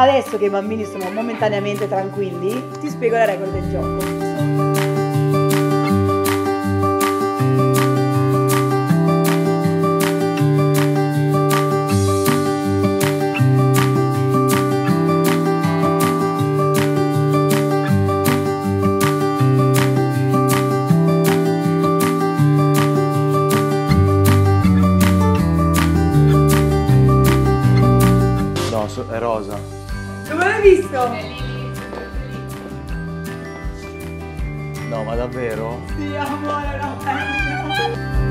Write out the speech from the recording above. Adesso che i bambini sono momentaneamente tranquilli, ti spiego le regole del gioco. È rosa. Come l'hai visto? No, ma davvero? Sì, amore, no.